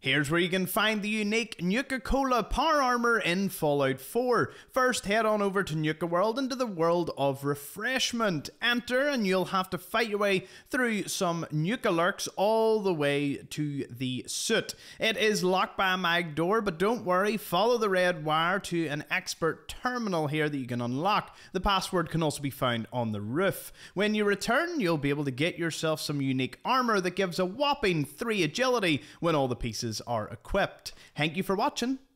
Here's where you can find the unique Nuka-Cola power armor in Fallout 4. First, head on over to Nuka World into the world of refreshment. Enter and you'll have to fight your way through some Nuka lurks all the way to the suit. It is locked by a mag door, but don't worry, follow the red wire to an expert terminal here that you can unlock. The password can also be found on the roof. When you return, you'll be able to get yourself some unique armor that gives a whopping 3 agility when all the pieces are equipped. Thank you for watching.